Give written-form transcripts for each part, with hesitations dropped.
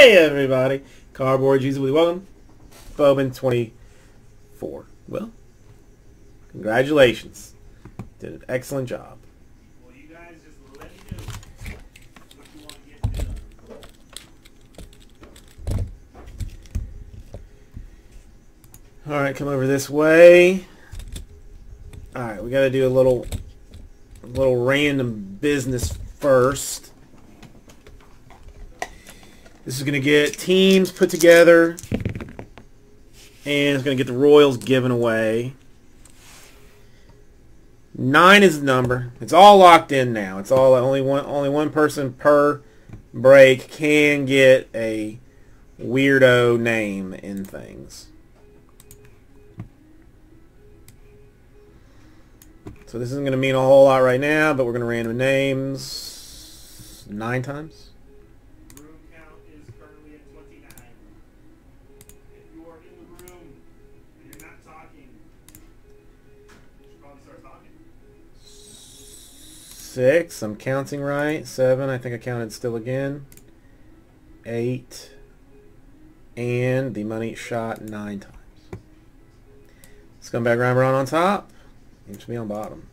Hey everybody, Cardboard Jesus, welcome. Bowman 24. Well, congratulations. Did an excellent job. Well, you guys just let me know what you want to get done. All right, come over this way. All right, we got to do a little random business first. This is going to get teams put together, and it's going to get the Royals given away. 9 is the number. It's all locked in now. It's all only one person per break can get a weirdo name in things. So this isn't going to mean a whole lot right now, but we're going to random names 9 times. Six, I'm counting right. 7, I think I counted still again. 8, and the money shot 9 times. Scumbag Rhymeron on top, seems to be on bottom.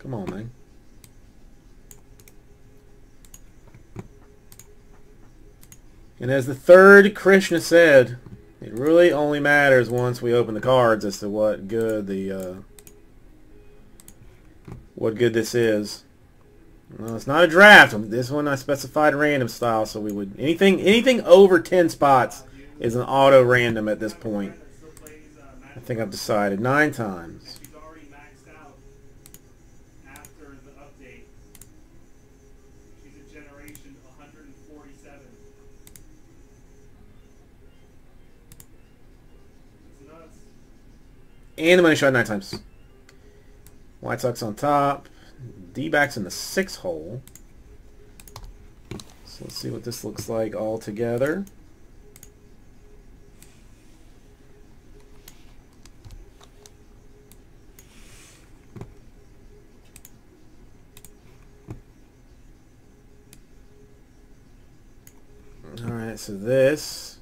Come on, man. And as the third Krishna said, it really only matters once we open the cards as to what good the what good this is. Well, it's not a draft. This one I specified random style, so we would anything over 10 spots is an auto random at this point. I think I've decided 9 times. And the money shot 9 times. White Sox on top. D-backs in the 6 hole. So let's see what this looks like all together. Alright, so this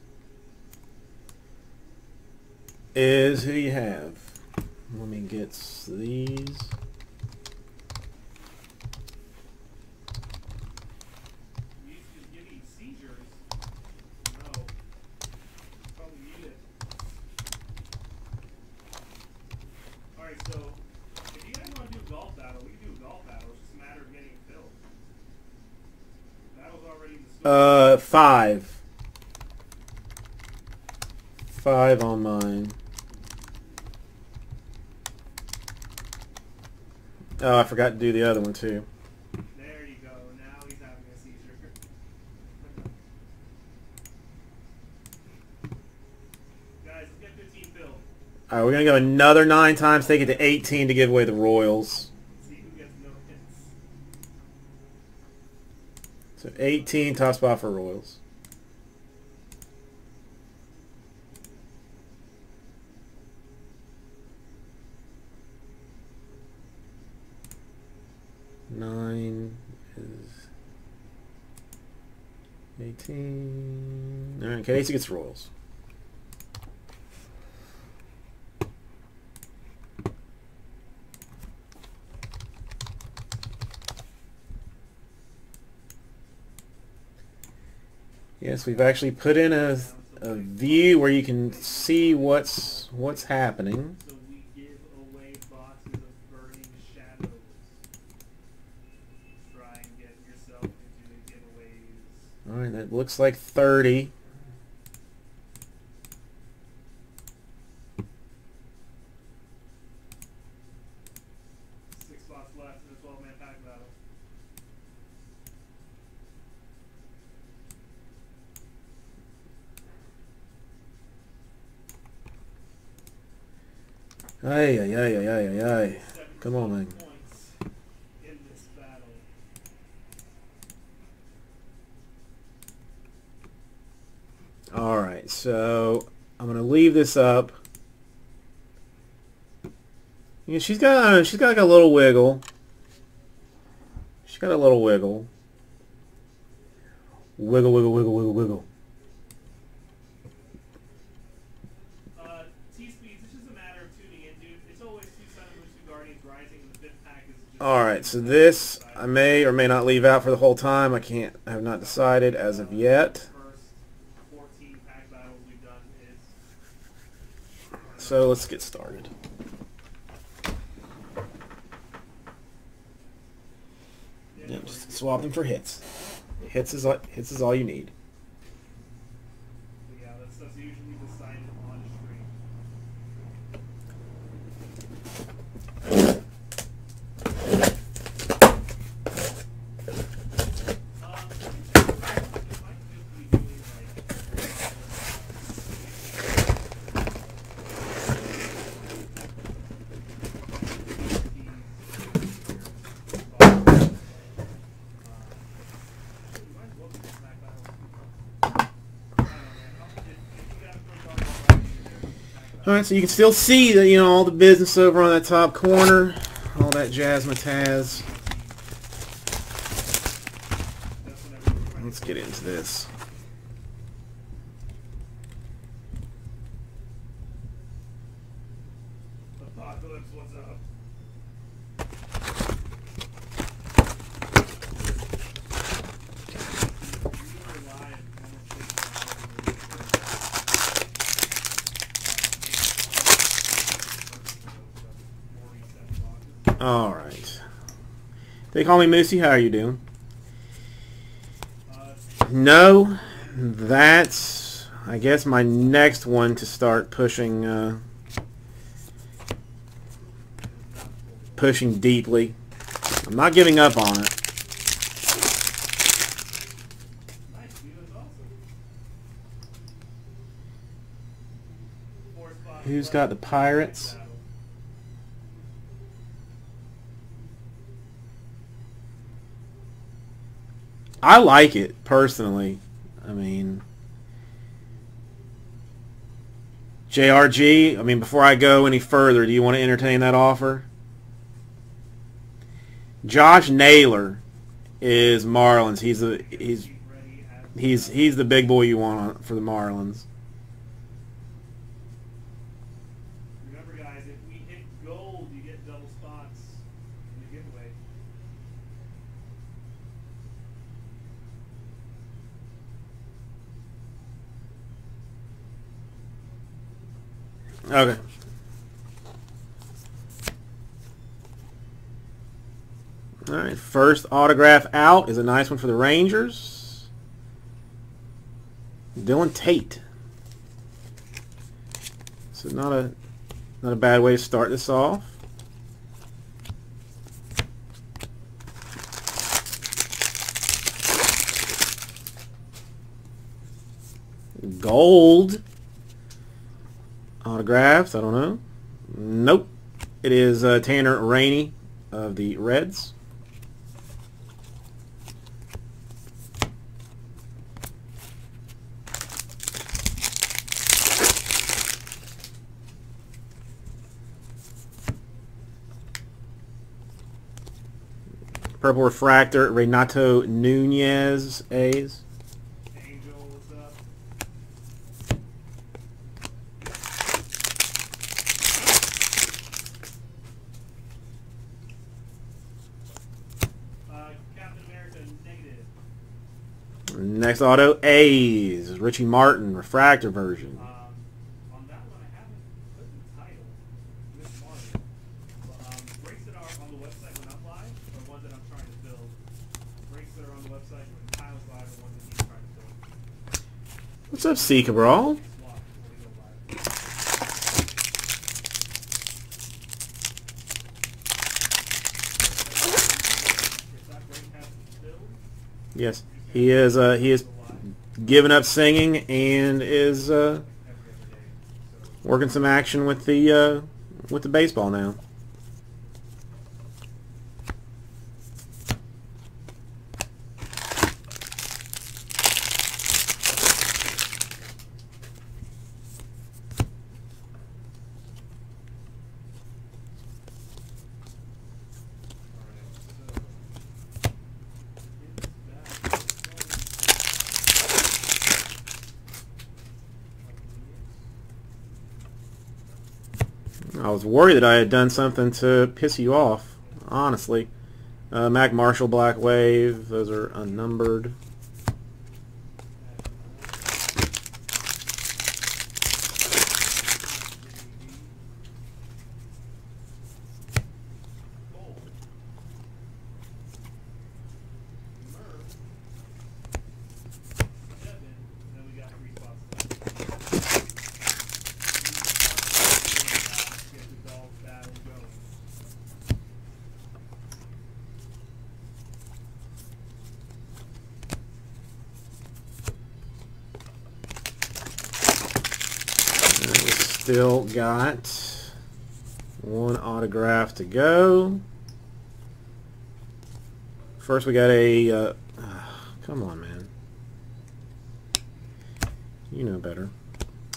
is who you have. Let me get these. Alright, so if you guys want to do a golf battle, we can do a golf battle. It's just a matter of getting filled. Battle's already in the store. 5. 5 on mine. Oh, I forgot to do the other one, too. There you go. Now he's having a seizure. Guys, let's get 15 filled. Alright, we're going to go another 9 times, take it to 18 to give away the Royals. See who gets no hits. So 18, top spot for Royals. Alright, Casey gets Royals. Yes, we've actually put in a view where you can see what's happening. Alright, that looks like 30. Six spots left in the 12-man pack battle. Ay, ay, ay, ay, ay, ay. Come on, man. All right, so I'm going to leave this up. Yeah, she's got like a little wiggle. She's got a little wiggle. Wiggle, wiggle, wiggle, wiggle, wiggle. T-Speeds, it's just a matter of tuning in, dude. It's always two Sun Moon, two Guardians rising, and the fifth pack is just... All right, so this I may or may not leave out for the whole time. I have not decided as of yet. So let's get started. Yeah, just swap them for hits. Hits is all you need. Yeah, that stuff's usually decided on Alright, so you can still see that, you know, all the business over on that top corner, all that jazzmatazz. Let's get into this. Apocalypse, what's up? All right. They call me Moosey. How are you doing? No, that's, I guess, my next one to start pushing, pushing deeply. I'm not giving up on it. Who's got the Pirates? I like it, personally. I mean, JRG, I mean, before I go any further, do you want to entertain that offer? Josh Naylor is Marlins. He's the big boy you want for the Marlins. Remember, guys, if we hit gold, you get double spots in the giveaway. Okay. All right, first autograph out is a nice one for the Rangers. Dylan Tate. So not a bad way to start this off. Gold. Autographs, I don't know. Nope. It is Tanner Rainey of the Reds. Purple Refractor, Renato Nunez, A's. Next auto, A's, Richie Martin, refractor version. On that one, I haven't put the title with Martin. Breaks that are on the website when I'm live, or ones that I'm trying to build. Breaks that are on the website when Kyle's live, or ones that he's trying to build. What's up, C. Cabral? Yes. He is giving up singing and is working some action with the baseball now. I was worried that I had done something to piss you off, honestly. Mac Marshall, Black Wave, those are unnumbered. Still got one autograph to go. First we got a, come on man, you know better.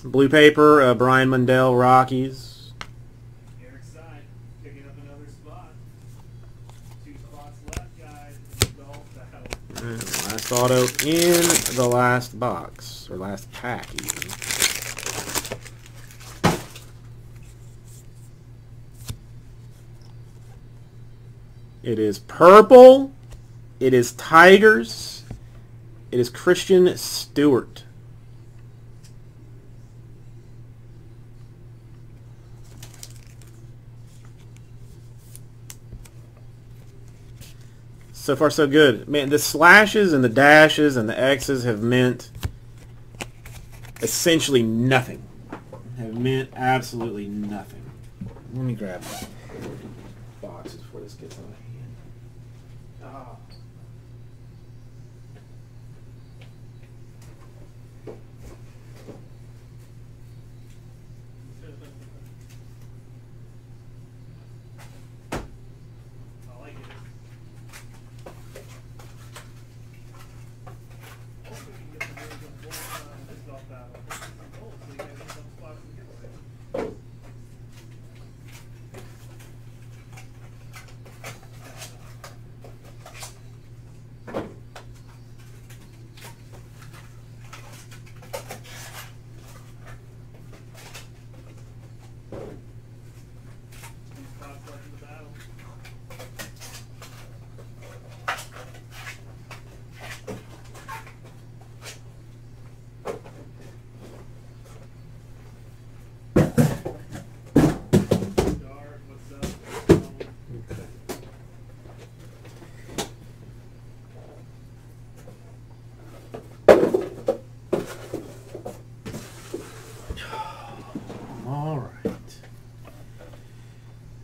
Blue paper, Brian Mundell, Rockies. Eric Side picking up another spot. 2 spots left, guys. Last auto in the last box, or last pack even. It is purple, it is Tigers, it is Christian Stewart. So far so good. Man, the slashes and the dashes and the X's have meant essentially nothing. Have meant absolutely nothing. Let me grab that box before this gets on.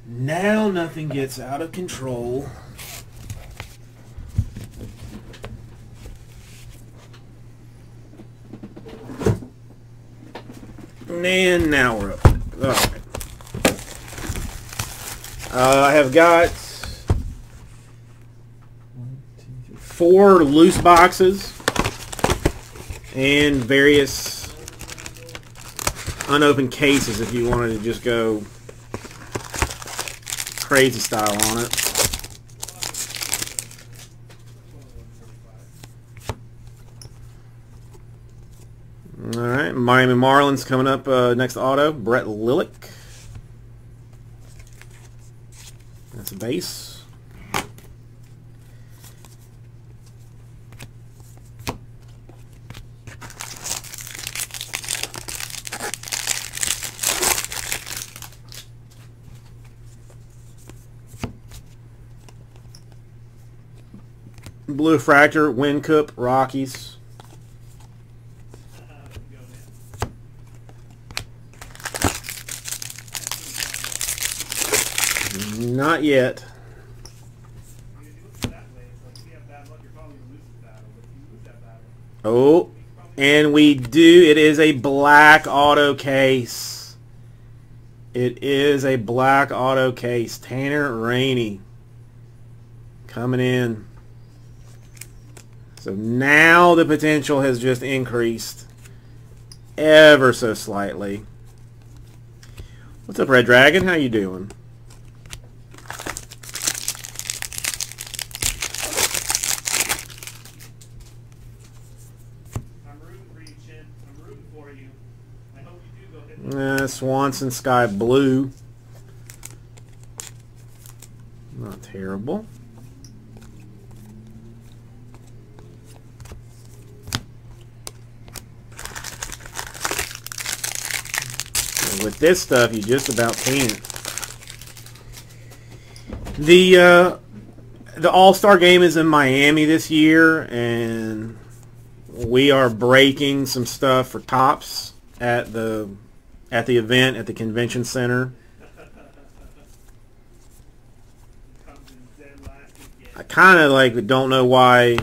Now nothing gets out of control. And now we're up. All right. I have got 4 loose boxes and various unopened cases if you wanted to just go crazy style on it. All right, Miami Marlins coming up next auto. Brett Lillick. That's a base. Blue Fractor, Wincup, Rockies. Not yet. Oh, and we do. It is a black auto case. It is a black auto case. Tanner Rainey coming in. So now the potential has just increased ever so slightly. What's up, Red Dragon? How you doing? I'm rooting for you, Chin. I'm rooting for you. I hope you do go hit. Swanson Sky Blue. terrible. So with this stuff, you just about can't. The All-Star Game is in Miami this year, and we are breaking some stuff for Tops at the event at the convention center. I kind of don't know why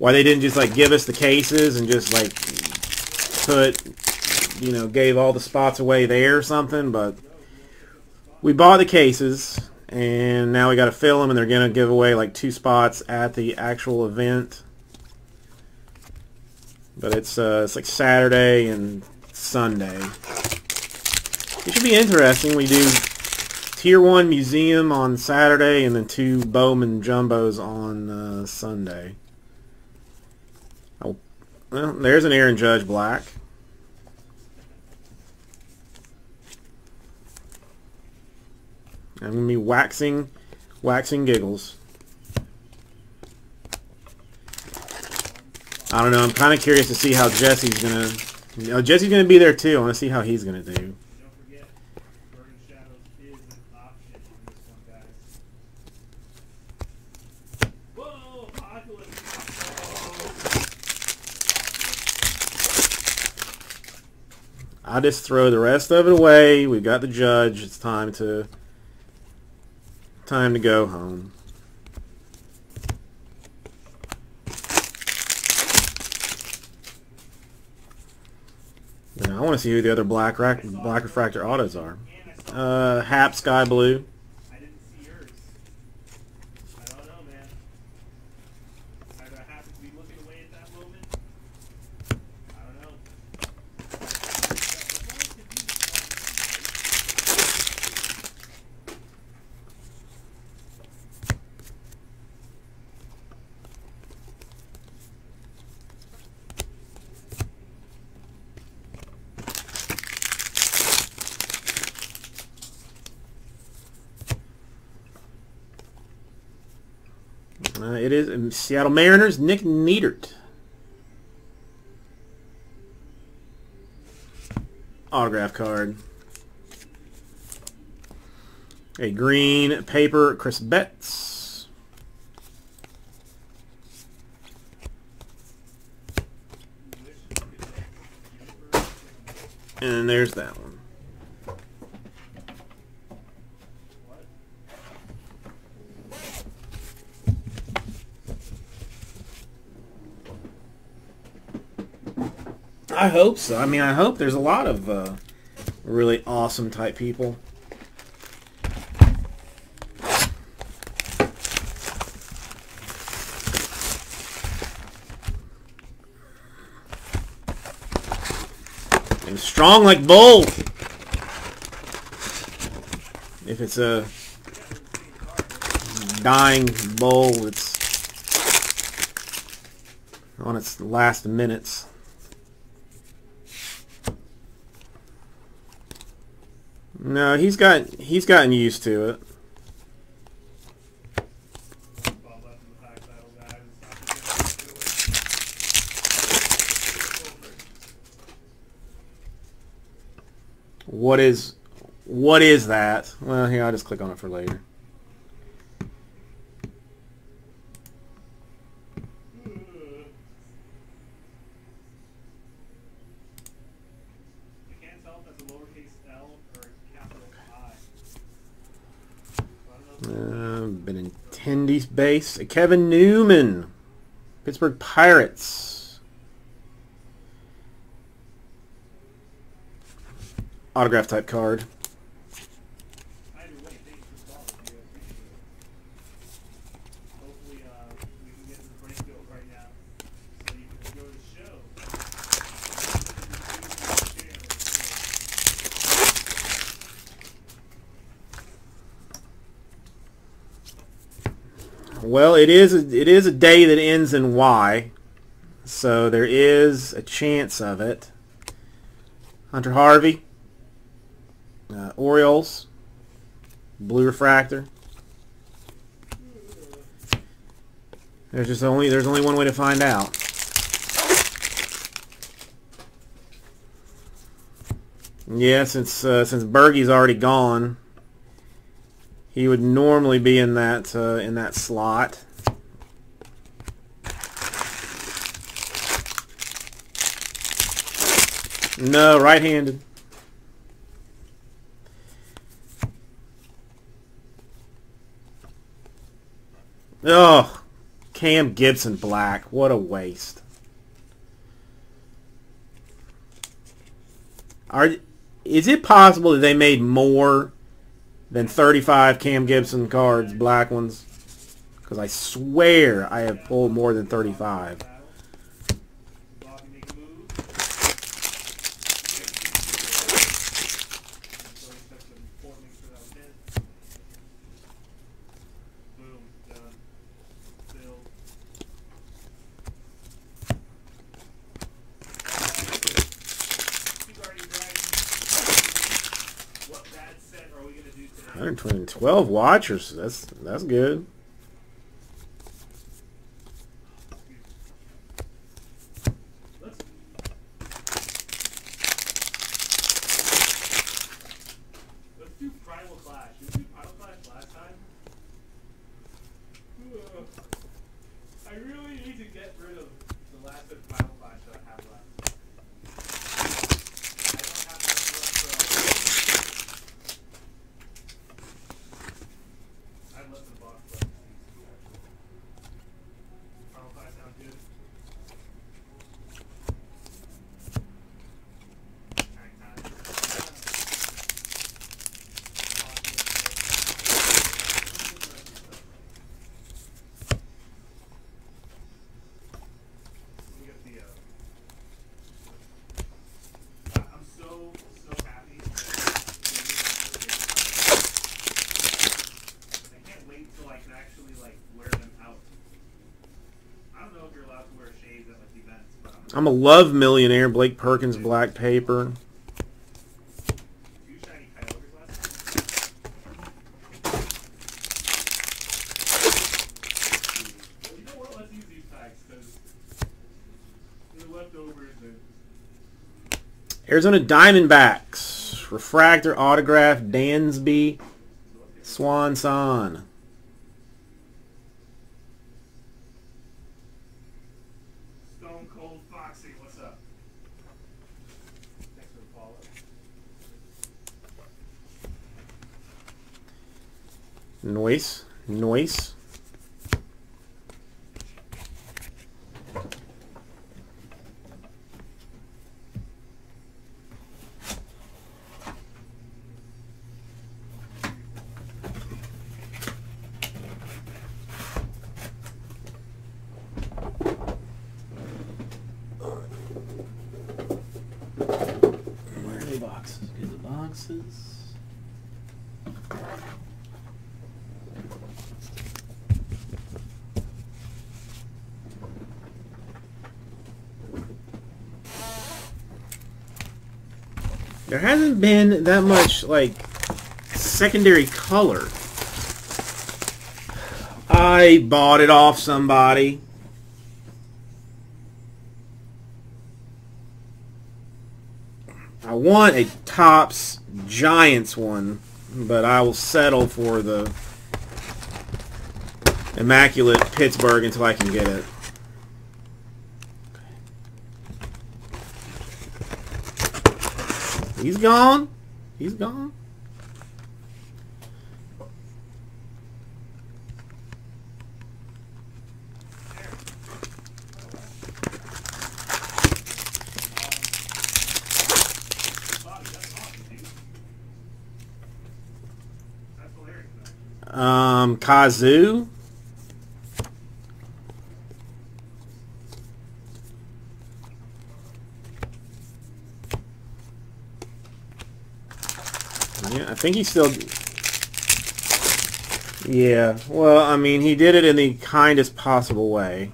they didn't just give us the cases and just gave all the spots away there or something, but we bought the cases. And now we got to fill them, and they're going to give away 2 spots at the actual event. But it's Saturday and Sunday. It should be interesting. We do Tier 1 Museum on Saturday and then 2 Bowman Jumbos on Sunday. Oh, well, there's an Aaron Judge black. I'm going to be waxing giggles. I don't know. I'm kind of curious to see how Jesse's going to... Jesse's going to be there, too. I want to see how he's going to do. I'll just throw the rest of it away. We've got the Judge. It's time to go home. Now I want to see who the other black refractor autos are. Hap Sky Blue. I didn't see yours. I don't know, man. Either I happened to be looking away at that moment. I don't know. It is Seattle Mariners, Nick Niedert. Autograph card. A green paper, Chris Betts. And there's that one. I hope so. I mean, I hope there's a lot of really awesome type people. And strong like bull. If it's a dying bull, it's on its last minutes. No, he's gotten used to it. What is that? Well, here, I'll just click on it for later. Benintendi's base. Kevin Newman. Pittsburgh Pirates. Autograph type card. Well, it is a day that ends in Y, so there is a chance of it. Hunter Harvey, Orioles, Blue refractor. There's just only one way to find out. Yeah, since Bergey's already gone, he would normally be in that slot. No, right-handed. Oh, Cam Gibson black. What a waste. Is it possible that they made more than 35 Cam Gibson cards, black ones? Because I swear I have pulled more than 35. Between 12 watchers, that's good. Let's do Primal Clash. Did we do Primal Clash last time? I really need to get rid of the last bit of Primal Clash that I have left. I'm a love millionaire. Blake Perkins, black paper. Arizona Diamondbacks. Refractor autograph, Dansby Swanson. Noise, noise. Where are the boxes? Get the boxes. There hasn't been that much, like, secondary color. I bought it off somebody. I want a Topps Giants one, but I will settle for the Immaculate Pittsburgh until I can get it. He's gone. He's gone. Kazoo. I think he's still... Yeah, well, I mean, he did it in the kindest possible way.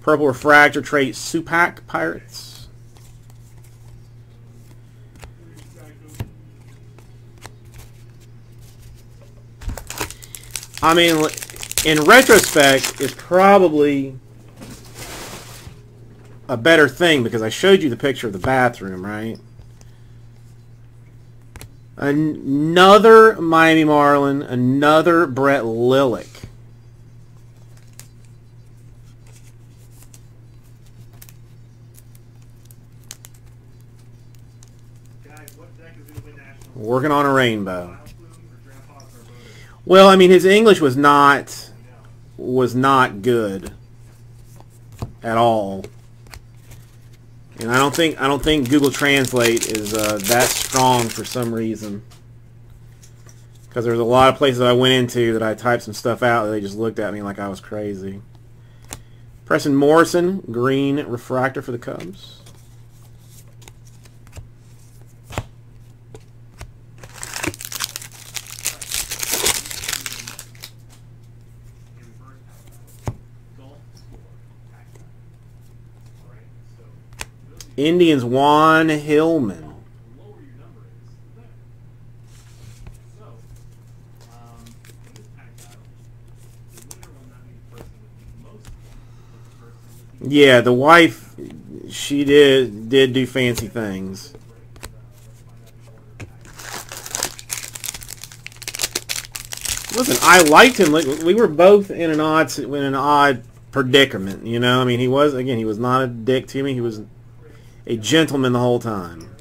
Purple refractor trait, Supac Pirates. I mean, in retrospect, it's probably a better thing because I showed you the picture of the bathroom, right? Another Miami Marlin, another Brett Lillick. Working on a rainbow. Well, I mean, his English was not good at all, and I don't think Google Translate is that strong for some reason. Because there was a lot of places I went into that I typed some stuff out, and they just looked at me like I was crazy. Preston Morrison, green refractor for the Cubs. Indians, Juan Hillman. Yeah, the wife, she did do fancy things. Listen, I liked him. We were both in an odd predicament, you know. I mean, he was not a dick to me. He was a gentleman the whole time.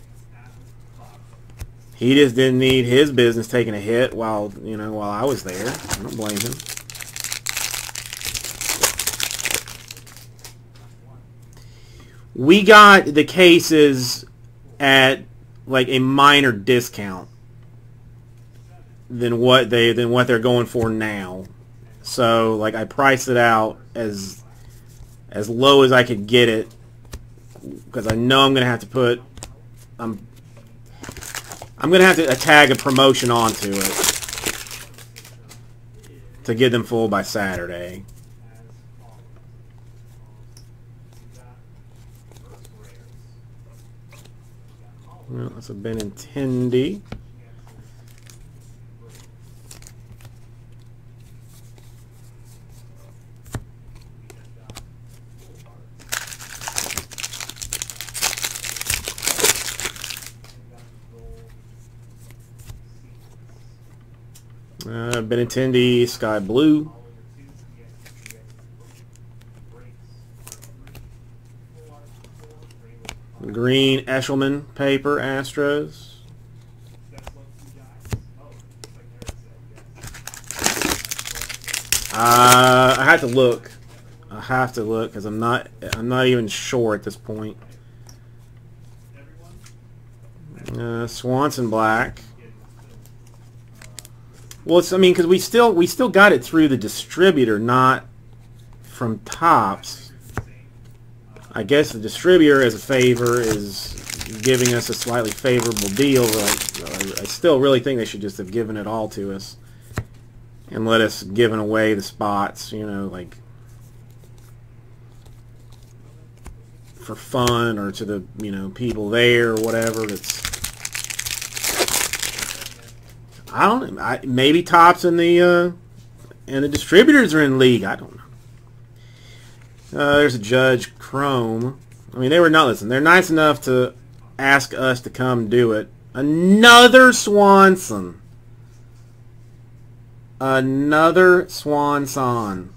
He just didn't need his business taking a hit while I was there. I don't blame him. We got the cases at like a minor discount than what they're going for now. So like I priced it out as low as I could get it, because I know I'm going to have to put, I'm going to have to tag a promotion onto it to get them full by Saturday. Well, that's a Benintendi. Benintendi, sky blue. Green Eshelman paper, Astros. I have to look. I have to look because I'm not even sure at this point. Swanson black. Well, it's, I mean, because we still got it through the distributor, not from Topps. I guess the distributor, as a favor, is giving us a slightly favorable deal. But I still really think they should just have given it all to us and let us give away the spots, you know, like for fun or to the, you know, people there or whatever. That's, I don't know. Maybe Topps and the distributors are in league. I don't know. There's a Judge Chrome. I mean, they were not listening. They're nice enough to ask us to come do it. Another Swanson. Another Swanson.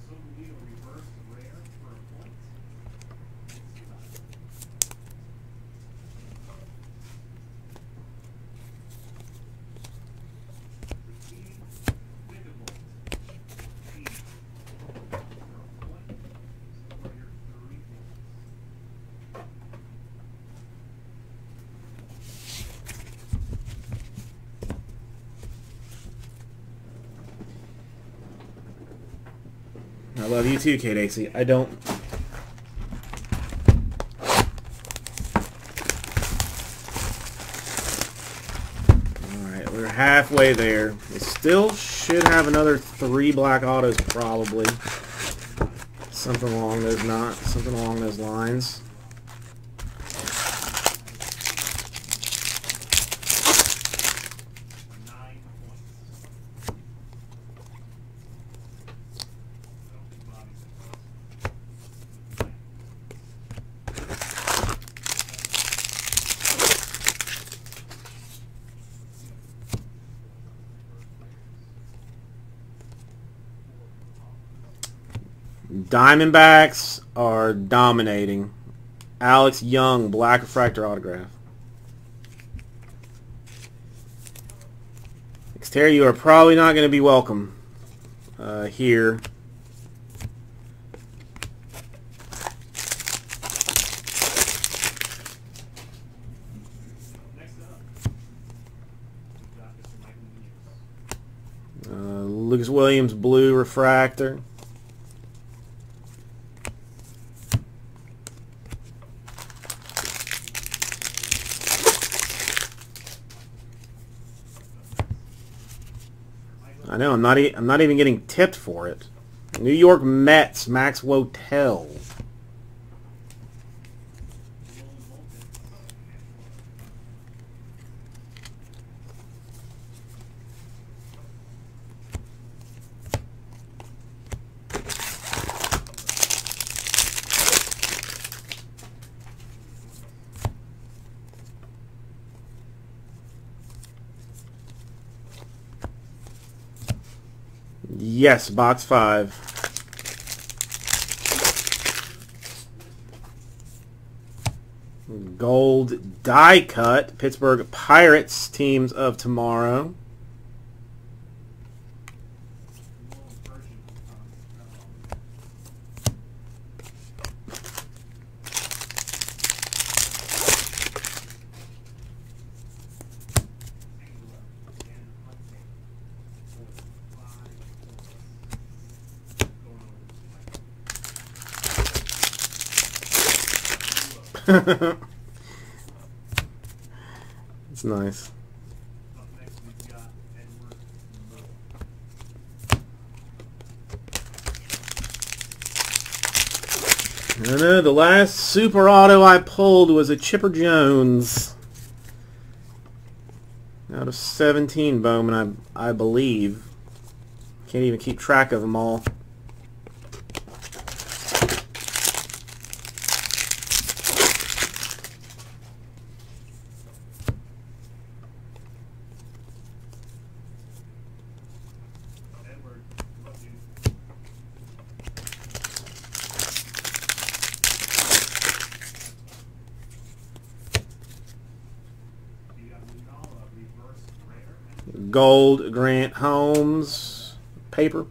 I love you too, Kate Acey. I don't. Alright, we're halfway there. We still should have another 3 black autos probably. Something along those lines. Diamondbacks are dominating. Alex Young, black refractor autograph. Exterior, you are probably not going to be welcome here. Lucas Williams, blue refractor. I know I'm not even getting tipped for it. New York Mets, Max Wotel. Yes, box 5. Gold die cut. Pittsburgh Pirates, teams of tomorrow. It's nice. I know the last super auto I pulled was a Chipper Jones out of 17 Bowman, I believe. Can't even keep track of them all. Gold Grant Holmes paper.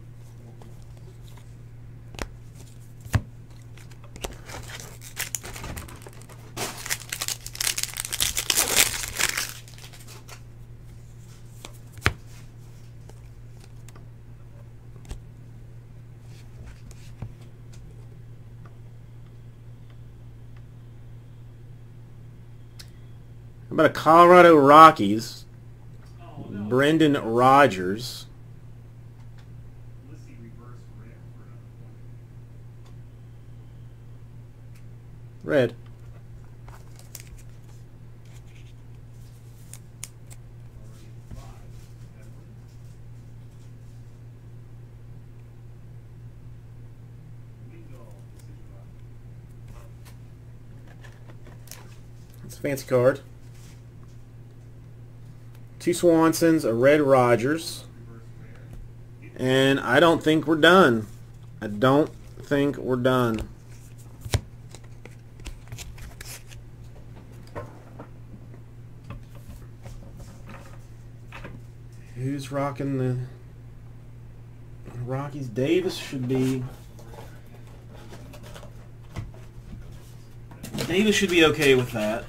How about a Colorado Rockies? Brendan Rodgers. Red. It's a fancy card. Two Swansons, a Red Rogers, and I don't think we're done. I don't think we're done. Who's rocking the Rockies? Davis should be. Davis should be okay with that.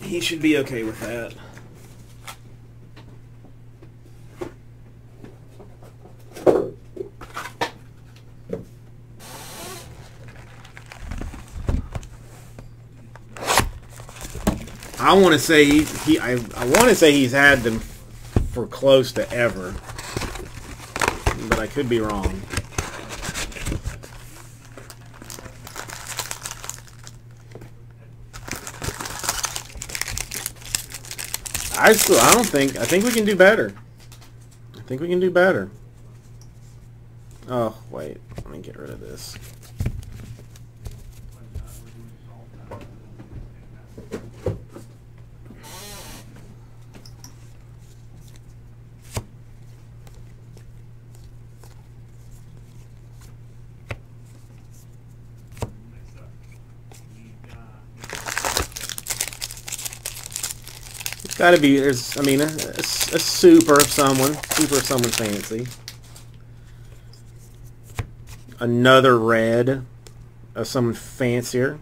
He should be okay with that. I want to say I want to say he's had them for close to ever, but I could be wrong. I think we can do better. I think we can do better. Oh wait, let me get rid of this. Got to be, there's, I mean, a super of someone. Super of someone fancy. Another red of someone fancier.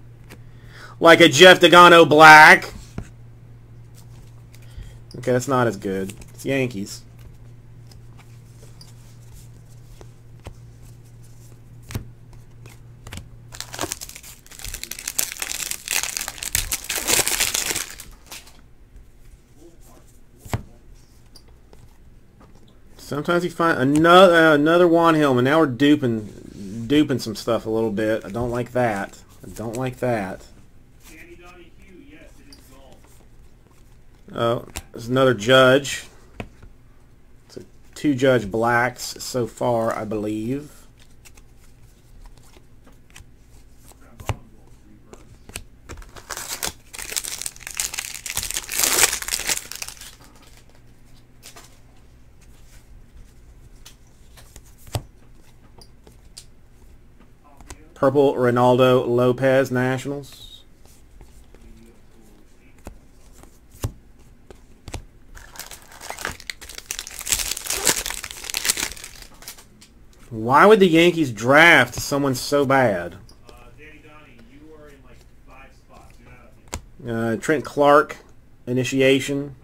Like a Jeff Degano black. Okay, that's not as good. It's Yankees. Sometimes you find another Juan Hillman. Now we're duping some stuff a little bit. I don't like that. I don't like that. Oh, there's another Judge. So two Judge blacks so far, I believe. Purple Ronaldo Lopez Nationals. Why would the Yankees draft someone so bad? Danny Donnie, you are in like 5 spots. You're not up here. Trent Clark, initiation.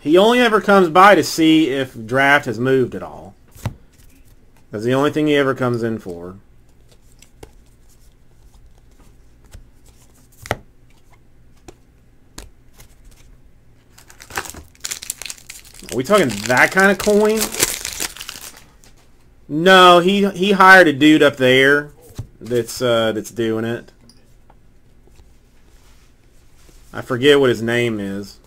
He only ever comes by to see if draft has moved at all. That's the only thing he ever comes in for. Are we talking that kind of coin? No, he hired a dude up there that's doing it. I forget what his name is.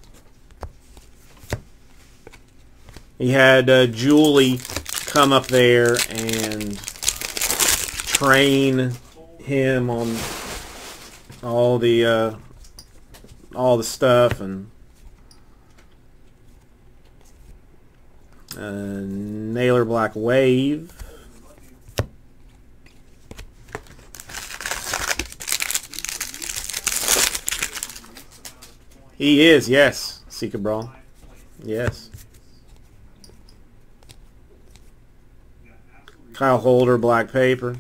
He had Julie come up there and train him on all the stuff, and Naylor Black Wave. He is, yes, Seeker Brawl, yes. Kyle Holder, black paper.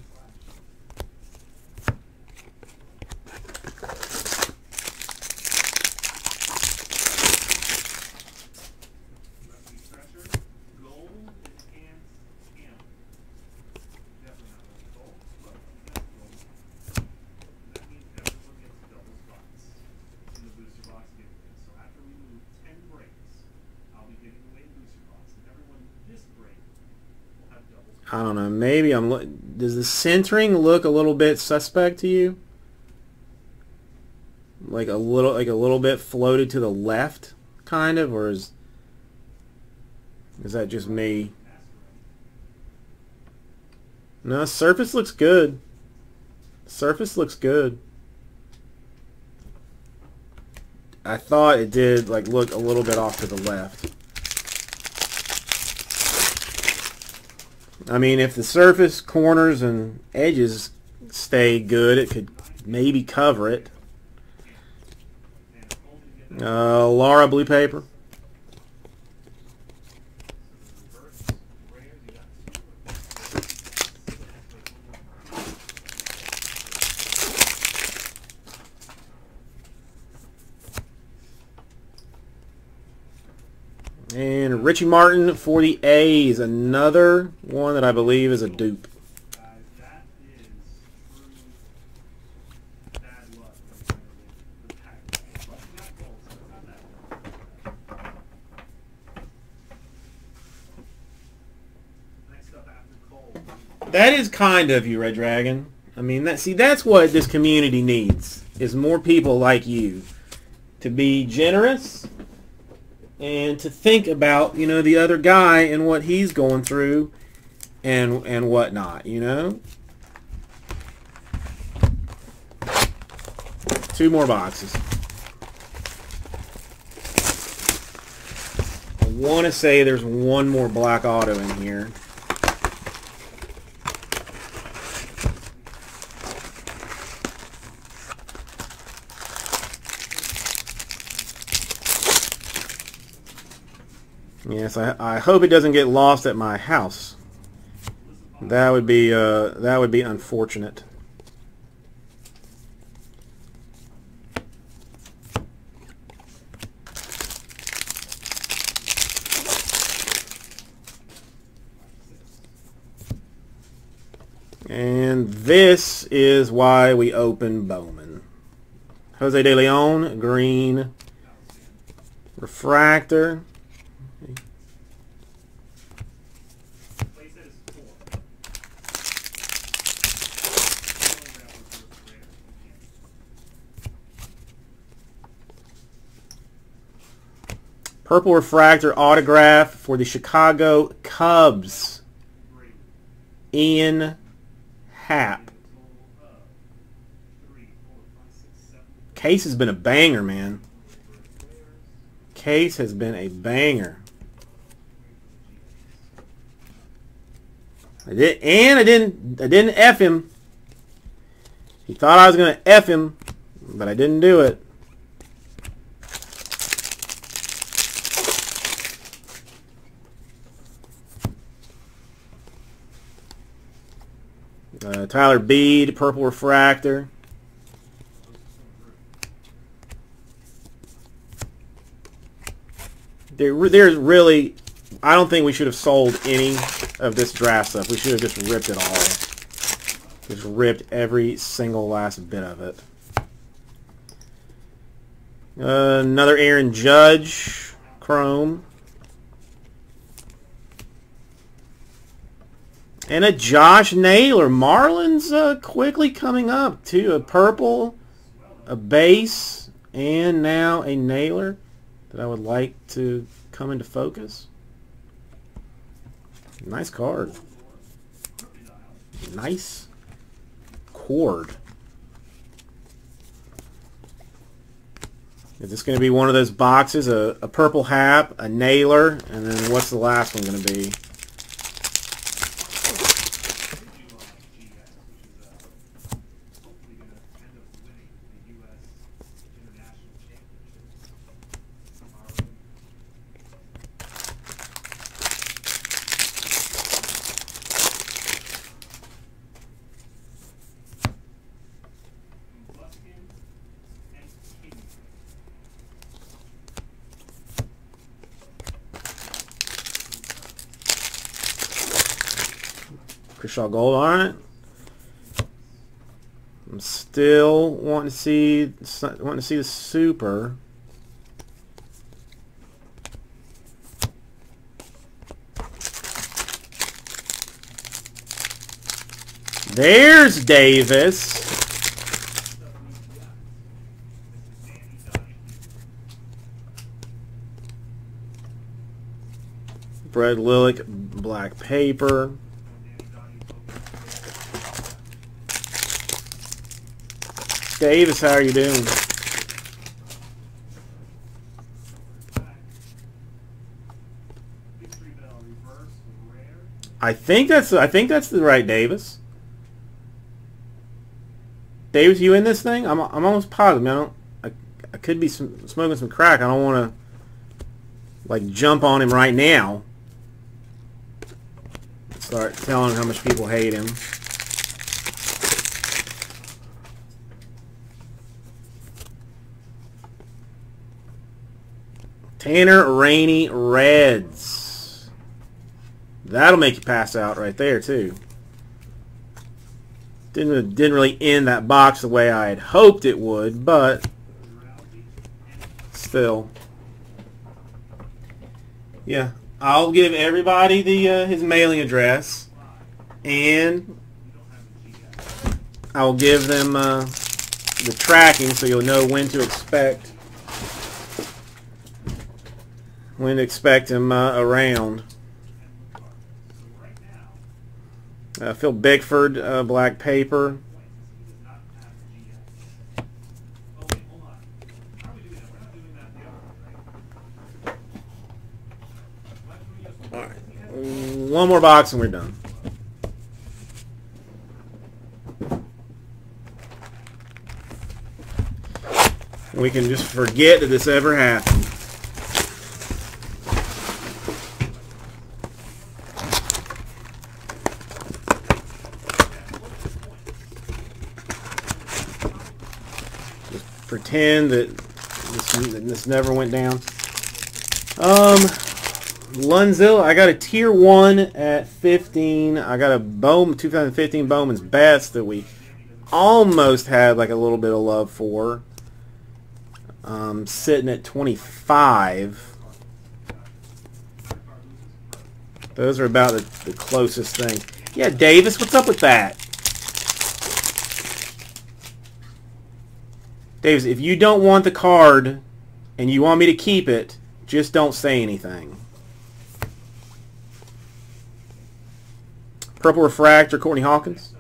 I don't know. Maybe I'm. Does the centering look a little bit suspect to you? Like a little bit floated to the left, kind of, or is that just me? No, surface looks good. Surface looks good. I thought it did like look a little bit off to the left. I mean, if the surface, corners, and edges stay good, it could maybe cover it. Lara, blue paper. And Richie Martin for the A's, another one that I believe is a dupe. That is true bad luck. Next up after Cole. That is kind of you, Red Dragon. I mean, that, see, that's what this community needs, is more people like you to be generous. And to think about, you know, the other guy and what he's going through and whatnot, you know? 2 more boxes. I want to say there's one more black auto in here. Yes, I hope it doesn't get lost at my house. That would be unfortunate. And this is why we open Bowman. Jose De Leon, green refractor. Purple refractor autograph for the Chicago Cubs. Ian Happ. Case has been a banger, man. Case has been a banger. I didn't F him. He thought I was gonna F him, but I didn't do it. Tyler Bede, purple refractor. There's really, I don't think we should have sold any of this draft stuff. We should have just ripped it all. Just ripped every single last bit of it. Another Aaron Judge, chrome. And a Josh Naylor. Marlins quickly coming up to a purple, a base, and now a Naylor that I would like to come into focus. Nice card. Nice cord. Is this going to be one of those boxes? A purple Hap, a Naylor, and then what's the last one going to be? Kershaw Gold, all right. I'm still wanting to see the super. There's Davis. Brett Lillick, black paper. Davis, how are you doing? I think that's the right Davis. Davis, you in this thing? I'm almost positive. I could be smoking some crack. I don't want to like jump on him right now. Start telling how much people hate him. Tanner Rainey Reds. That'll make you pass out right there too. Didn't really end that box the way I had hoped it would, but still. Yeah, I'll give everybody the his mailing address, and I'll give them the tracking so you'll know when to expect. When to expect him around. Phil Bickford, black paper. All right. One more box and we're done. We can just forget that this ever happened. 10 that this never went down. Lunzilla, I got a tier 1 at 15. I got a Bowman 2015 Bowman's Best that we almost had like a little bit of love for. Sitting at 25. Those are about the closest thing. Yeah, Davis, what's up with that? Davis, if you don't want the card and you want me to keep it, just don't say anything. Purple Refractor, Courtney Hawkins.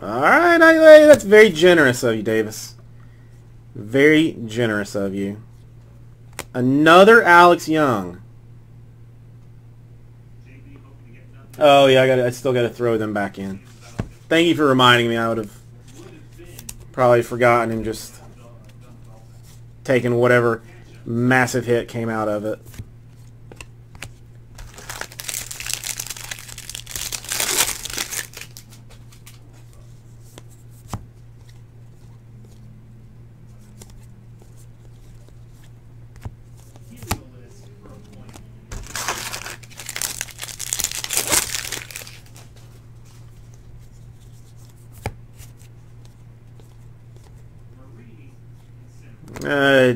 All right, that's very generous of you, Davis. Very generous of you. Another Alex Young. Oh yeah, I still got to throw them back in. Thank you for reminding me. I would have probably forgotten and just taken whatever massive hit came out of it.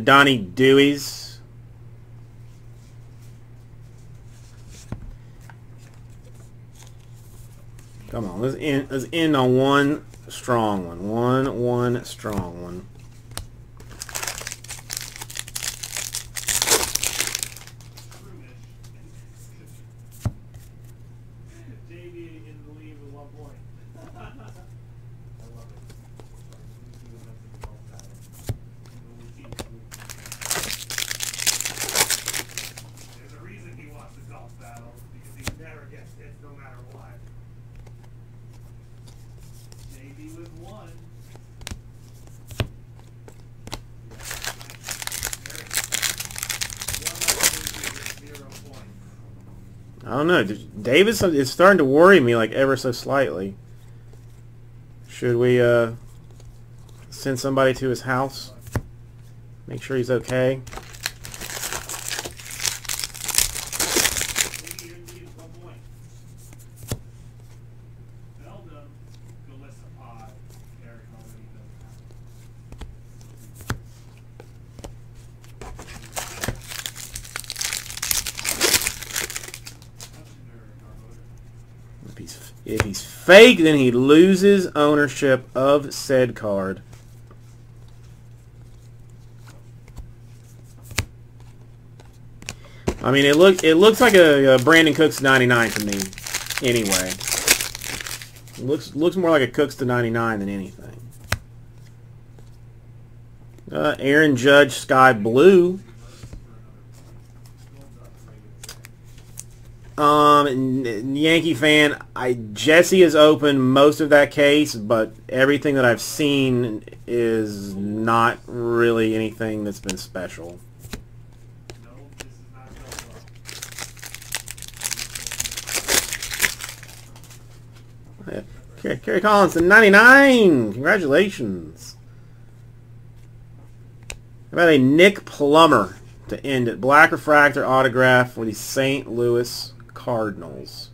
Donnie Dewees. Come on, let's end on one strong one. One strong one. I don't know. Davis is starting to worry me like ever so slightly. Should we send somebody to his house? Make sure he's okay. If he's fake, then he loses ownership of said card. I mean, it looks like a Brandon Cooks 99 to me. Anyway, it looks more like a Cooks to 99 than anything. Aaron Judge, Sky Blue. Yankee fan, Jesse is open most of that case, but everything that I've seen is not really anything that's been special. Kerry Collins, the 99. Congratulations. How about a Nick Plummer to end it? Black Refractor autograph for the Saint Louis Cardinals.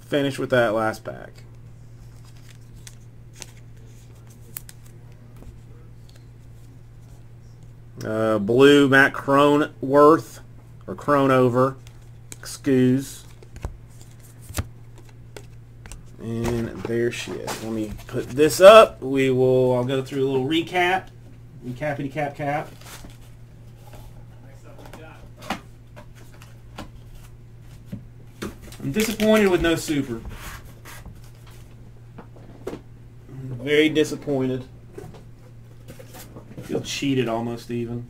Finish with that last pack. Blue Matt Cronenworth or Cronover, excuse. And there she is. Let me put this up. I'll go through a little recap. Recappity cap cap. I'm disappointed with no super. I'm very disappointed. I feel cheated almost even.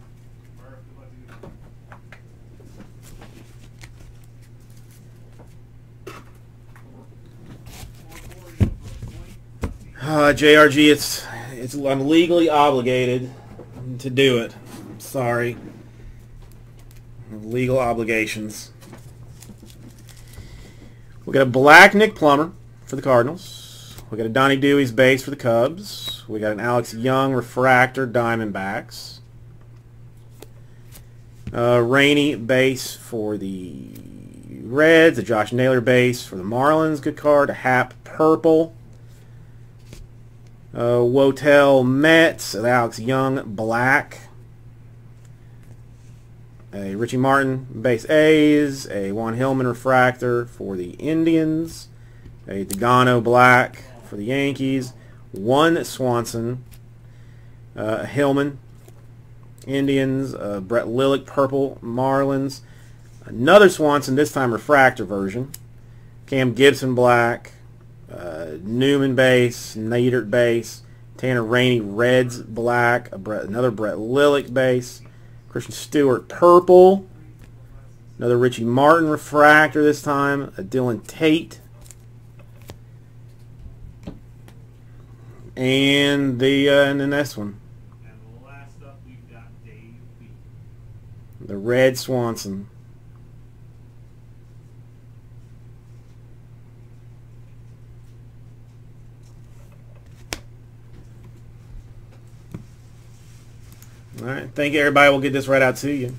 JRG, I'm legally obligated to do it. I'm sorry. Legal obligations. We'll get a black Nick Plummer for the Cardinals. We'll get a Donnie Dewees base for the Cubs. We got an Alex Young refractor Diamondbacks. Rainey base for the Reds. A Josh Naylor base for the Marlins. Good card. A Happ purple. Wotel Mets. An Alex Young black. A Richie Martin base A's. A Juan Hillman refractor for the Indians. A Degano black for the Yankees. One Swanson. Hillman. Indians. Brett Lillick purple Marlins. Another Swanson, this time refractor version. Cam Gibson black. Newman base. Naylor base. Tanner Rainey Reds black. Another Brett Lillick base. Christian Stewart purple. Another Richie Martin refractor this time. A Dylan Tate. And the next one. And last up we've got Dave B. The Red Swanson. All right. Thank you, everybody. We'll get this right out to you.